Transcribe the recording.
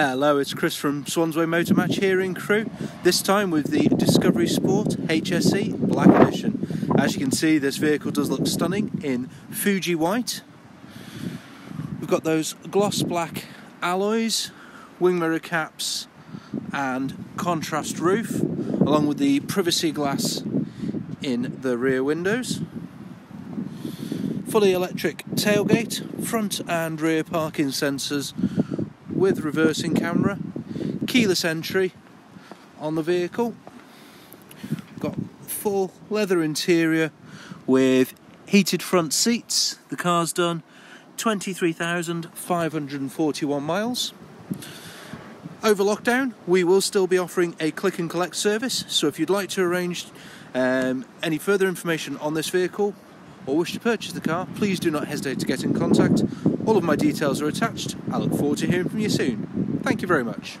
Hello, it's Chris from Swansway Motor Match here in Crewe, this time with the Discovery Sport HSE Black Edition. As you can see, this vehicle does look stunning in Fuji White. We've got those gloss black alloys, wing mirror caps and contrast roof, along with the privacy glass in the rear windows. Fully electric tailgate, front and rear parking sensors, with reversing camera, keyless entry on the vehicle. Got full leather interior with heated front seats. The car's done 23,541 miles. Over lockdown, we will still be offering a click and collect service, so if you'd like to arrange any further information on this vehicle or wish to purchase the car, please do not hesitate to get in contact. All of my details are attached. I look forward to hearing from you soon. Thank you very much.